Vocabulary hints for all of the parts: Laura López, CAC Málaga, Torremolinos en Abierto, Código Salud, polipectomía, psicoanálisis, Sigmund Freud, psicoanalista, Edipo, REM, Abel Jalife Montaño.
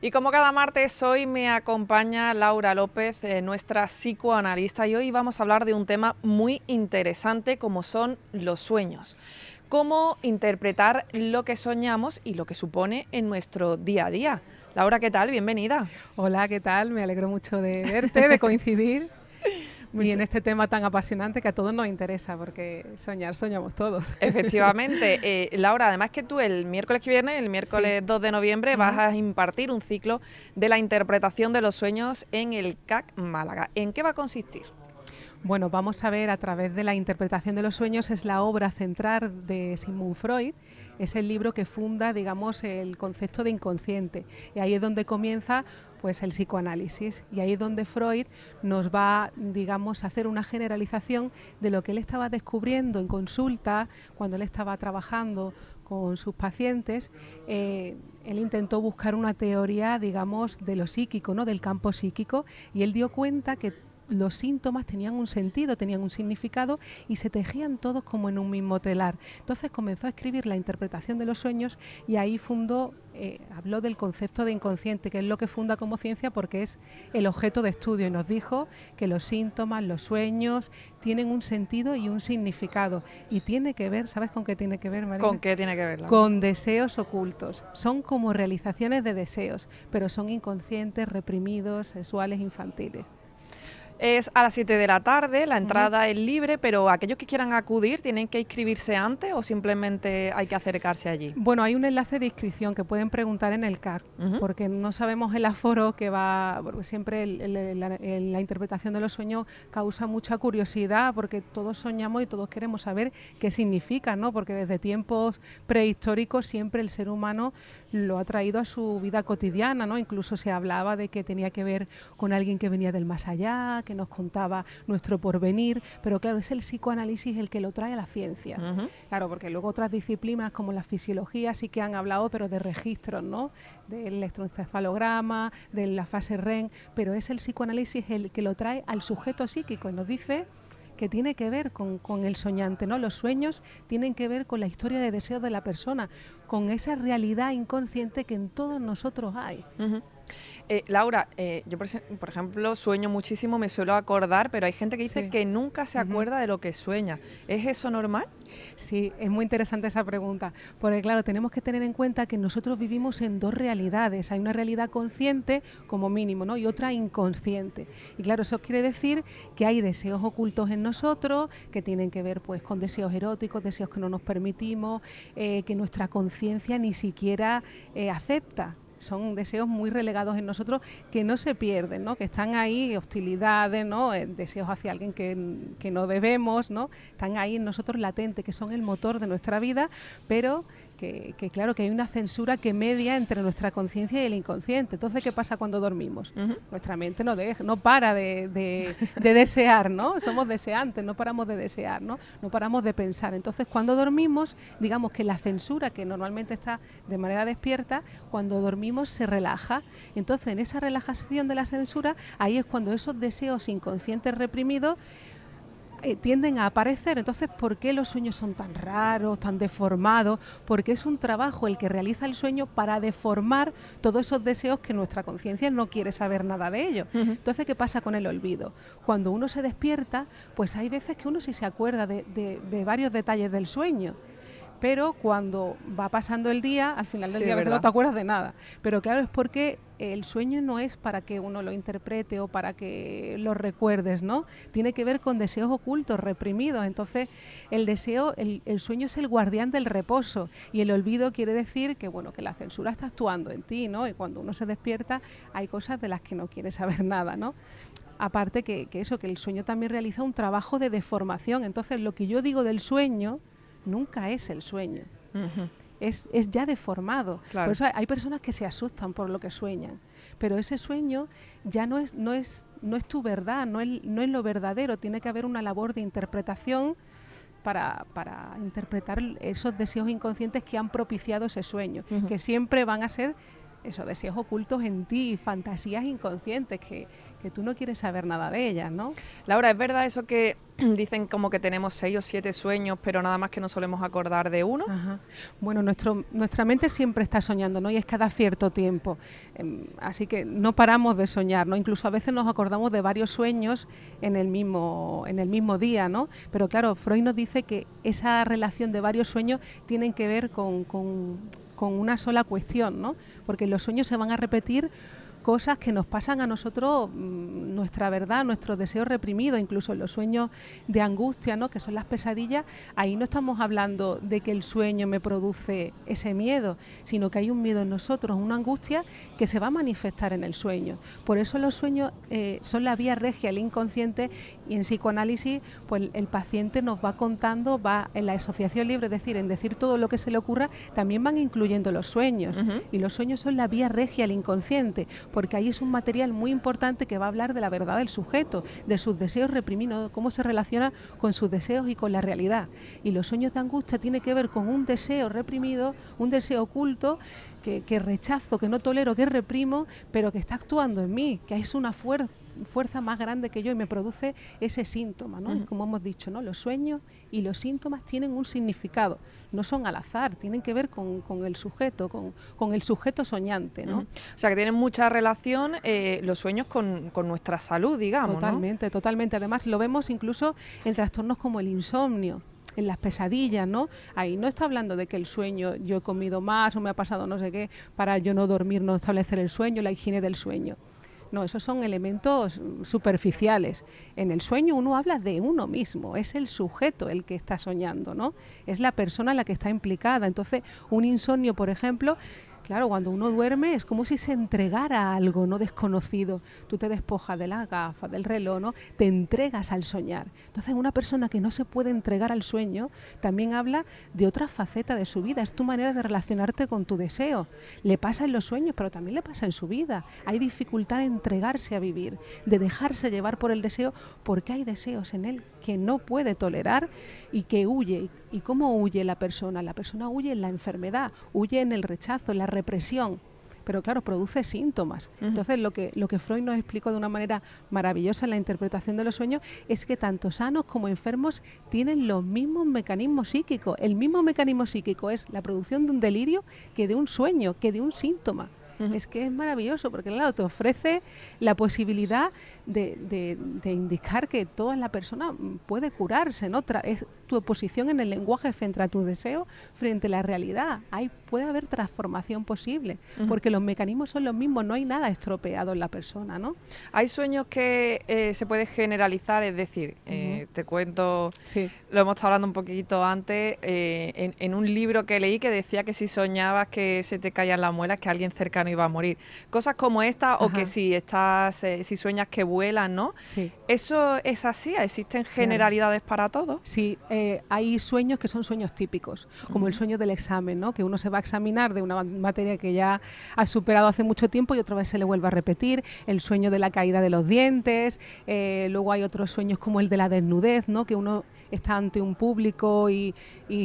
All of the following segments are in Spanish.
Y como cada martes, hoy me acompaña Laura López, nuestra psicoanalista, y hoy vamos a hablar de un tema muy interesante como son los sueños. Cómo interpretar lo que soñamos y lo que supone en nuestro día a día. Laura, ¿qué tal? Bienvenida. Hola, ¿qué tal? Me alegro mucho de verte, de coincidir. Y en este tema tan apasionante que a todos nos interesa, porque soñar soñamos todos. Efectivamente. Laura, además que tú el miércoles que viene, el miércoles 2 de noviembre, vas a impartir un ciclo de la interpretación de los sueños en el CAC Málaga. ¿En qué va a consistir? Bueno, vamos a ver a través de la interpretación de los sueños, es la obra central de Sigmund Freud, es el libro que funda, digamos, el concepto de inconsciente, y ahí es donde comienza pues el psicoanálisis, y ahí es donde Freud nos va, digamos, a hacer una generalización de lo que él estaba descubriendo en consulta, cuando él estaba trabajando con sus pacientes. Él intentó buscar una teoría, digamos, de lo psíquico, ¿no?, del campo psíquico, y él dio cuenta que los síntomas tenían un sentido, tenían un significado y se tejían todos como en un mismo telar. Entonces comenzó a escribir la interpretación de los sueños y ahí fundó, habló del concepto de inconsciente, que es lo que funda como ciencia porque es el objeto de estudio, y nos dijo que los síntomas, los sueños tienen un sentido y un significado, y tiene que ver, ¿sabes con qué tiene que ver, María? ¿Con qué tiene que ver? Con deseos ocultos, son como realizaciones de deseos, pero son inconscientes, reprimidos, sexuales, infantiles. Es a las 7 de la tarde, la entrada es libre, pero aquellos que quieran acudir, ¿tienen que inscribirse antes o simplemente hay que acercarse allí? Bueno, hay un enlace de inscripción que pueden preguntar en el CAC, porque no sabemos el aforo que va, porque siempre la interpretación de los sueños causa mucha curiosidad, porque todos soñamos y todos queremos saber qué significa, ¿no? Porque desde tiempos prehistóricos siempre el ser humano lo ha traído a su vida cotidiana, ¿no? Incluso se hablaba de que tenía que ver con alguien que venía del más allá, que nos contaba nuestro porvenir, pero claro, es el psicoanálisis el que lo trae a la ciencia. Claro, porque luego otras disciplinas como la fisiología sí que han hablado, pero de registros, ¿no?, del electroencefalograma, de la fase REM, pero es el psicoanálisis el que lo trae al sujeto psíquico y nos dice que tiene que ver con el soñante, ¿no? Los sueños tienen que ver con la historia de deseos de la persona, con esa realidad inconsciente que en todos nosotros hay. Laura, yo por ejemplo sueño muchísimo, me suelo acordar, pero hay gente que dice que nunca se acuerda de lo que sueña. ¿Es eso normal? Sí, es muy interesante esa pregunta, porque claro, tenemos que tener en cuenta que nosotros vivimos en dos realidades. Hay una realidad consciente como mínimo, ¿no?, y otra inconsciente. Y claro, eso quiere decir que hay deseos ocultos en nosotros que tienen que ver pues con deseos eróticos, deseos que no nos permitimos, que nuestra conciencia ni siquiera acepta. Son deseos muy relegados en nosotros que no se pierden, ¿no?, que están ahí, hostilidades, ¿no?, deseos hacia alguien que no debemos, ¿no?, están ahí en nosotros latentes, que son el motor de nuestra vida, pero que claro, que hay una censura que media entre nuestra conciencia y el inconsciente. Entonces, ¿qué pasa cuando dormimos? Nuestra mente no para de desear, ¿no? Somos deseantes, no paramos de desear, ¿no? No paramos de pensar. Entonces, cuando dormimos, digamos que la censura, que normalmente está de manera despierta, cuando dormimos se relaja. Entonces, en esa relajación de la censura, ahí es cuando esos deseos inconscientes reprimidos tienden a aparecer. Entonces, ¿por qué los sueños son tan raros, tan deformados? Porque es un trabajo el que realiza el sueño para deformar todos esos deseos que nuestra conciencia no quiere saber nada de ellos. Entonces, ¿qué pasa con el olvido? Cuando uno se despierta, pues hay veces que uno sí se acuerda de varios detalles del sueño, pero cuando va pasando el día, al final del día no te acuerdas de nada. Pero claro, es porque el sueño no es para que uno lo interprete o para que lo recuerdes, ¿no? Tiene que ver con deseos ocultos, reprimidos. Entonces, el sueño es el guardián del reposo, y el olvido quiere decir que, bueno, que la censura está actuando en ti, ¿no? Y cuando uno se despierta hay cosas de las que no quiere saber nada, ¿no? Aparte que el sueño también realiza un trabajo de deformación. Entonces, lo que yo digo del sueño nunca es el sueño, es ya deformado. Por eso hay personas que se asustan por lo que sueñan, pero ese sueño ya no es tu verdad, no es lo verdadero. Tiene que haber una labor de interpretación para interpretar esos deseos inconscientes que han propiciado ese sueño, que siempre van a ser esos deseos ocultos en ti, fantasías inconscientes que, que tú no quieres saber nada de ellas, ¿no? Laura, ¿es verdad eso que dicen como que tenemos 6 o 7 sueños, pero nada más que nos solemos acordar de uno? Ajá. Bueno, nuestra mente siempre está soñando, ¿no? Y es cada cierto tiempo. Así que no paramos de soñar, ¿no? Incluso a veces nos acordamos de varios sueños en el mismo día, ¿no? Pero claro, Freud nos dice que esa relación de varios sueños tienen que ver con una sola cuestión, ¿no? Porque en los sueños se van a repetir cosas que nos pasan a nosotros, nuestra verdad, nuestros deseos reprimidos, incluso en los sueños de angustia, ¿no?, que son las pesadillas. Ahí no estamos hablando de que el sueño me produce ese miedo, sino que hay un miedo en nosotros, una angustia que se va a manifestar en el sueño. Por eso los sueños son la vía regia, el inconsciente, y en psicoanálisis pues el paciente nos va contando, va en la asociación libre, es decir, en decir todo lo que se le ocurra, también van incluyendo los sueños. Y los sueños son la vía regia, el inconsciente, porque ahí es un material muy importante que va a hablar de la verdad del sujeto, de sus deseos reprimidos, cómo se relaciona con sus deseos y con la realidad. Y los sueños de angustia tienen que ver con un deseo reprimido, un deseo oculto, que rechazo, que no tolero, que reprimo, pero que está actuando en mí, que es una fuerza más grande que yo y me produce ese síntoma, ¿no? Como hemos dicho, ¿no?, los sueños y los síntomas tienen un significado, no son al azar, tienen que ver con el sujeto, con el sujeto soñante, ¿no? O sea, que tienen mucha relación los sueños con nuestra salud, digamos, totalmente, ¿no? Totalmente. Además, lo vemos incluso en trastornos como el insomnio, en las pesadillas, ¿no? Ahí no está hablando de que el sueño, yo he comido más o me ha pasado no sé qué, para yo no dormir, no establecer el sueño, la higiene del sueño. No, esos son elementos superficiales. En el sueño uno habla de uno mismo, es el sujeto el que está soñando, ¿no? Es la persona la que está implicada. Entonces, un insomnio, por ejemplo, claro, cuando uno duerme es como si se entregara a algo, ¿no?, desconocido. Tú te despojas de las gafas, del reloj, ¿no?, te entregas al soñar. Entonces, una persona que no se puede entregar al sueño también habla de otra faceta de su vida. Es tu manera de relacionarte con tu deseo. Le pasa en los sueños, pero también le pasa en su vida. Hay dificultad de entregarse a vivir, de dejarse llevar por el deseo, porque hay deseos en él que no puede tolerar y que huye. ¿Y cómo huye la persona? La persona huye en la enfermedad, huye en el rechazo, en la represión, pero claro, produce síntomas. Entonces, lo que Freud nos explicó de una manera maravillosa en la interpretación de los sueños es que tanto sanos como enfermos tienen los mismos mecanismos psíquicos. El mismo mecanismo psíquico es la producción de un delirio que de un sueño, que de un síntoma. Es que es maravilloso porque, claro, te ofrece la posibilidad de indicar que toda la persona puede curarse, ¿no? Es tu posición en el lenguaje frente a tus deseos, frente a la realidad. Ahí puede haber transformación posible, porque los mecanismos son los mismos, no hay nada estropeado en la persona, ¿no? Hay sueños que se puede generalizar, es decir, te cuento, sí, lo hemos estado hablando un poquito antes, en un libro que leí que decía que si soñabas que se te caían las muelas, que alguien cercano iba a morir. Cosas como esta, o que si estás, si sueñas que vuelan, ¿no? Sí. ¿Eso es así? ¿Existen generalidades para todo? Sí, hay sueños que son sueños típicos, como el sueño del examen, ¿no?, que uno se va a examinar de una materia que ya ha superado hace mucho tiempo y otra vez se le vuelve a repetir, el sueño de la caída de los dientes, luego hay otros sueños como el de la desnudez, ¿no?, que uno está ante un público y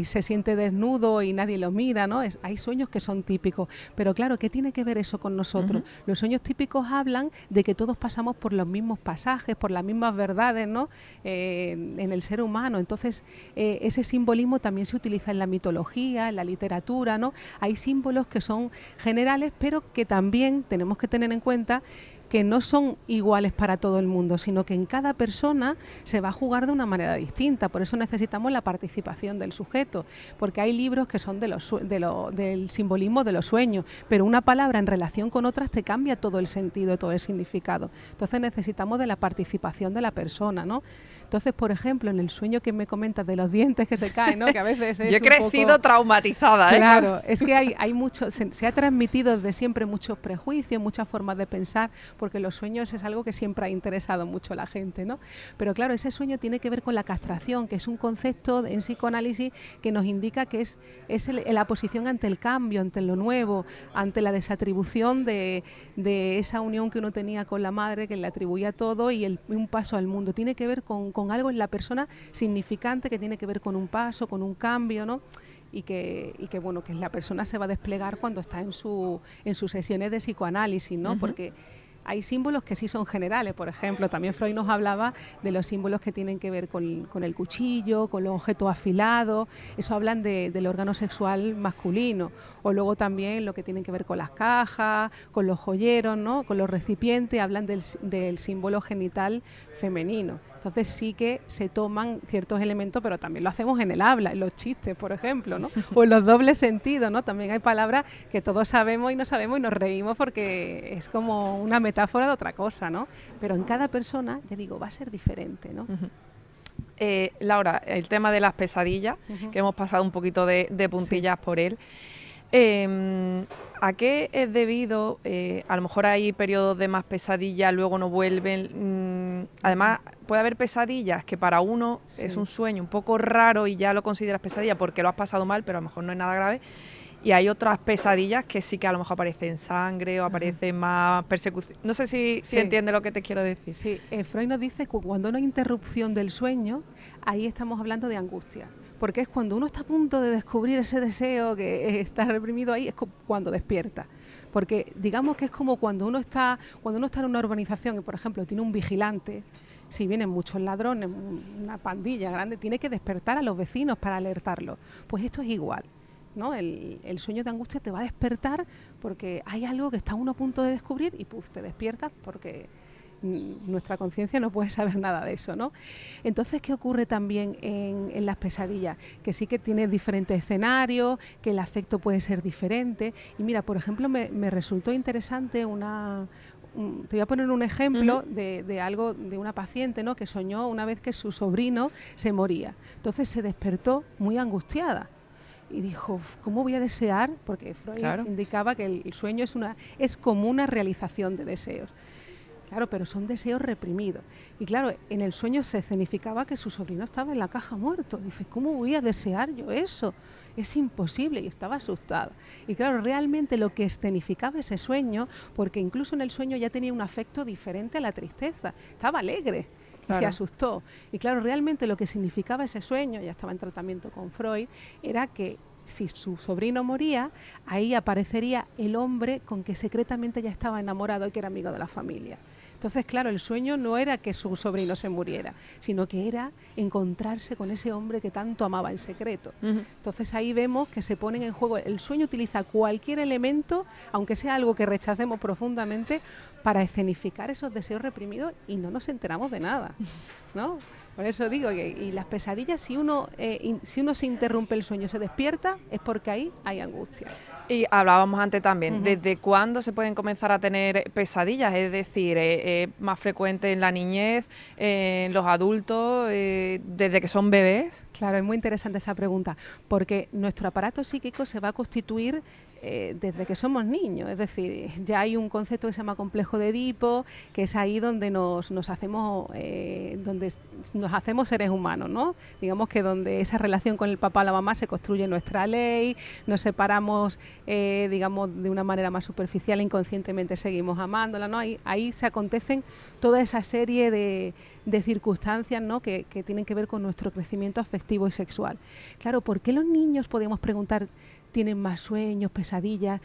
se siente desnudo y nadie lo mira, ¿no? Hay sueños que son típicos, pero claro, ¿qué tiene que ver eso con nosotros? Los sueños típicos hablan de que todos pasamos por los mismos pasajes, por las mismas verdades, ¿no?, en el ser humano. Entonces, ese simbolismo también se utiliza en la mitología, en la literatura, ¿no? Hay símbolos que son generales, pero que también tenemos que tener en cuenta que no son iguales para todo el mundo, sino que en cada persona se va a jugar de una manera distinta. Por eso necesitamos la participación del sujeto, porque hay libros que son del simbolismo de los sueños, pero una palabra en relación con otras te cambia todo el sentido, todo el significado. Entonces necesitamos de la participación de la persona, ¿no? Entonces, por ejemplo, en el sueño que me comentas de los dientes que se caen, ¿no?, que a veces es yo he crecido poco traumatizada, ¿eh? Claro, es que hay mucho, se ha transmitido desde siempre muchos prejuicios, muchas formas de pensar, porque los sueños es algo que siempre ha interesado mucho a la gente, ¿no? Pero claro, ese sueño tiene que ver con la castración, que es un concepto en psicoanálisis que nos indica que es la posición ante el cambio, ante lo nuevo, ante la desatribución de esa unión que uno tenía con la madre, que le atribuía todo, y un paso al mundo. Tiene que ver con algo en la persona significante, que tiene que ver con un paso, con un cambio, ¿no? Y que bueno, que la persona se va a desplegar cuando está en sus sesiones de psicoanálisis, ¿no? Porque Hay símbolos que sí son generales, por ejemplo, también Freud nos hablaba de los símbolos que tienen que ver con el cuchillo, con los objetos afilados, eso hablan del órgano sexual masculino, o luego también lo que tienen que ver con las cajas, con los joyeros, ¿no?, con los recipientes, hablan del símbolo genital femenino. Entonces sí que se toman ciertos elementos, pero también lo hacemos en el habla, en los chistes, por ejemplo, ¿no?, o en los dobles sentidos, ¿no? También hay palabras que todos sabemos y nos reímos porque es como una metáfora de otra cosa, ¿no? Pero en cada persona, ya digo, va a ser diferente, ¿no? Uh-huh. Laura, el tema de las pesadillas, uh-huh, que hemos pasado un poquito de puntillas, sí, por él. ¿A qué es debido? A lo mejor hay periodos de más pesadillas, luego no vuelven. Además, puede haber pesadillas que para uno, sí, es un sueño un poco raro y ya lo consideras pesadilla porque lo has pasado mal, pero a lo mejor no es nada grave. Y hay otras pesadillas que sí que a lo mejor aparecen sangre o aparecen más persecución. No sé si entiende lo que te quiero decir. Sí, Freud nos dice que cuando no hay interrupción del sueño, ahí estamos hablando de angustia. Porque es cuando uno está a punto de descubrir ese deseo que está reprimido ahí, es cuando despierta. Porque digamos que es como cuando uno está en una urbanización y, por ejemplo, tiene un vigilante. Si vienen muchos ladrones, una pandilla grande, tiene que despertar a los vecinos para alertarlos. Pues esto es igual, ¿no? El sueño de angustia te va a despertar porque hay algo que está uno a punto de descubrir y te despiertas porque nuestra conciencia no puede saber nada de eso, ¿no? Entonces, ¿qué ocurre también en las pesadillas? Que sí que tiene diferentes escenarios, que el afecto puede ser diferente. Y mira, por ejemplo, me resultó interesante te voy a poner un ejemplo, uh-huh, de una paciente, ¿no?, que soñó una vez que su sobrino se moría. Entonces se despertó muy angustiada. Y dijo, ¿cómo voy a desear? Porque Freud, claro, indicaba que el sueño es como una realización de deseos. Claro, pero son deseos reprimidos. Y claro, en el sueño se escenificaba que su sobrino estaba en la caja muerto. Dice, ¿cómo voy a desear yo eso? Es imposible, y estaba asustada. Y claro, realmente lo que escenificaba ese sueño, porque incluso en el sueño ya tenía un afecto diferente a la tristeza. Estaba alegre. Claro. Se asustó. Y claro, realmente lo que significaba ese sueño, ya estaba en tratamiento con Freud, era que si su sobrino moría, ahí aparecería el hombre con que secretamente ya estaba enamorado y que era amigo de la familia. Entonces, claro, el sueño no era que su sobrino se muriera, sino que era encontrarse con ese hombre que tanto amaba en secreto. Uh-huh. Entonces ahí vemos que se ponen en juego. El sueño utiliza cualquier elemento, aunque sea algo que rechacemos profundamente, para escenificar esos deseos reprimidos y no nos enteramos de nada, ¿no? Por eso digo que y las pesadillas, si uno se interrumpe el sueño, se despierta, es porque ahí hay angustia. Y hablábamos antes también, uh-huh, ¿desde cuándo se pueden comenzar a tener pesadillas? Es decir, ¿más frecuente en la niñez, en los adultos, desde que son bebés? Claro, es muy interesante esa pregunta, porque nuestro aparato psíquico se va a constituir desde que somos niños. Es decir, ya hay un concepto que se llama complejo de Edipo, que es ahí donde nos hacemos seres humanos, ¿no? Digamos que donde esa relación con el papá o la mamá se construye nuestra ley, nos separamos, digamos, de una manera más superficial, inconscientemente seguimos amándola, ¿no? Ahí se acontecen toda esa serie de circunstancias, ¿no?, que tienen que ver con nuestro crecimiento afectivo y sexual. Claro, ¿por qué los niños, podríamos preguntar, tienen más sueños, pesadillas?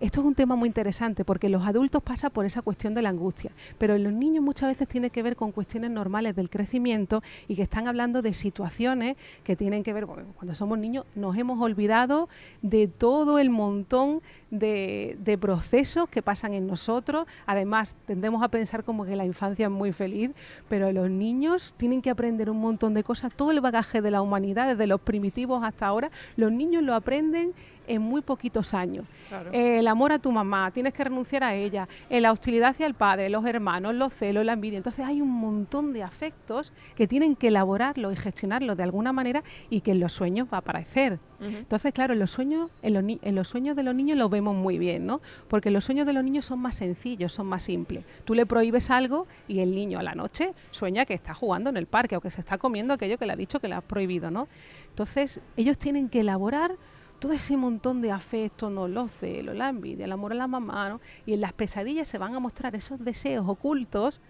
Esto es un tema muy interesante porque los adultos pasan por esa cuestión de la angustia, pero en los niños muchas veces tiene que ver con cuestiones normales del crecimiento y que están hablando de situaciones que tienen que ver, bueno, cuando somos niños nos hemos olvidado de todo el montón de procesos que pasan en nosotros. Además, tendemos a pensar como que la infancia es muy feliz, pero los niños tienen que aprender un montón de cosas, todo el bagaje de la humanidad, desde los primitivos hasta ahora, los niños lo aprenden en muy poquitos años. Claro. El amor a tu mamá, tienes que renunciar a ella, la hostilidad hacia el padre, los hermanos, los celos, la envidia. Entonces hay un montón de afectos que tienen que elaborarlos y gestionarlos de alguna manera y que en los sueños va a aparecer. Uh-huh. Entonces, claro, en los sueños de los niños lo vemos muy bien, ¿no? Porque los sueños de los niños son más sencillos, son más simples. Tú le prohíbes algo y el niño a la noche sueña que está jugando en el parque o que se está comiendo aquello que le ha dicho que le has prohibido, ¿no? Entonces, ellos tienen que elaborar todo ese montón de afecto, ¿no?, los celos, la envidia, el amor a la mamá, ¿no? Y en las pesadillas se van a mostrar esos deseos ocultos,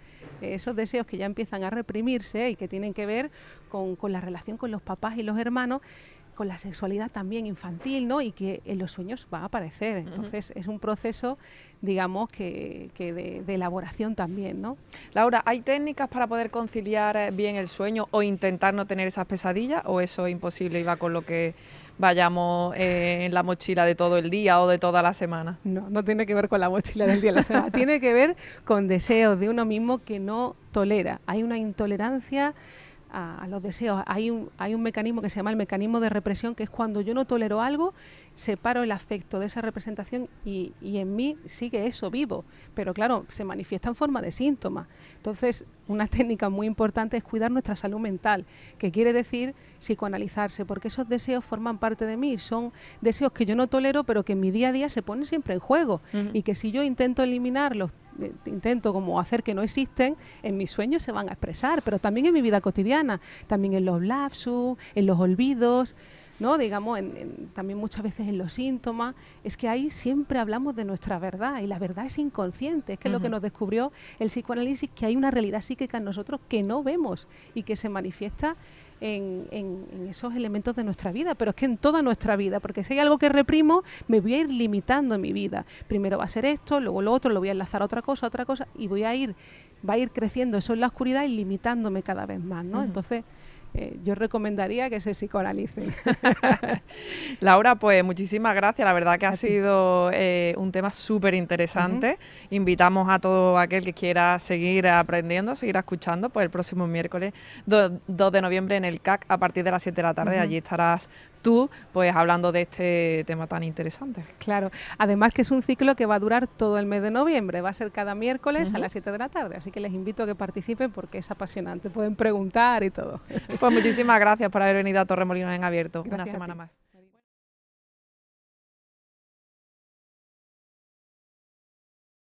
esos deseos que ya empiezan a reprimirse y que tienen que ver con la relación con los papás y los hermanos, con la sexualidad también infantil, ¿no? Y que en los sueños va a aparecer. Entonces, es un proceso, digamos, que de elaboración también, ¿no? Laura, ¿hay técnicas para poder conciliar bien el sueño o intentar no tener esas pesadillas? ¿O eso es imposible y va con lo que vayamos en la mochila de todo el día o de toda la semana? No, no tiene que ver con la mochila del día de la semana. Tiene que ver con deseos de uno mismo que no tolera. Hay una intolerancia a los deseos. Hay un mecanismo que se llama el mecanismo de represión, que es cuando yo no tolero algo, separo el afecto de esa representación y en mí sigue eso vivo. Pero claro, se manifiesta en forma de síntomas. Entonces, una técnica muy importante es cuidar nuestra salud mental, que quiere decir psicoanalizarse, porque esos deseos forman parte de mí, son deseos que yo no tolero, pero que en mi día a día se ponen siempre en juego. Y que si yo intento eliminarlos, intento como hacer que no existen, en mis sueños se van a expresar, pero también en mi vida cotidiana, también en los lapsus, en los olvidos, ¿no? Digamos, también muchas veces en los síntomas. Es que ahí siempre hablamos de nuestra verdad, y la verdad es inconsciente. Es que es lo que nos descubrió el psicoanálisis, que hay una realidad psíquica en nosotros que no vemos y que se manifiesta en esos elementos de nuestra vida, pero es que en toda nuestra vida, porque si hay algo que reprimo, me voy a ir limitando en mi vida. Primero va a ser esto, luego lo otro, lo voy a enlazar a otra cosa, y va a ir creciendo eso en la oscuridad y limitándome cada vez más, ¿no? Entonces, yo recomendaría que se psicoanalicen. Laura, pues muchísimas gracias. La verdad que ha sido un tema súper interesante. Invitamos a todo aquel que quiera seguir aprendiendo, seguir escuchando, pues el próximo miércoles 2 de noviembre en el CAC a partir de las 7 de la tarde. Allí estarás tú, pues, hablando de este tema tan interesante. Claro, además que es un ciclo que va a durar todo el mes de noviembre, va a ser cada miércoles a las 7 de la tarde, así que les invito a que participen porque es apasionante, pueden preguntar y todo. Pues muchísimas gracias por haber venido a Torremolinos en Abierto, una semana más.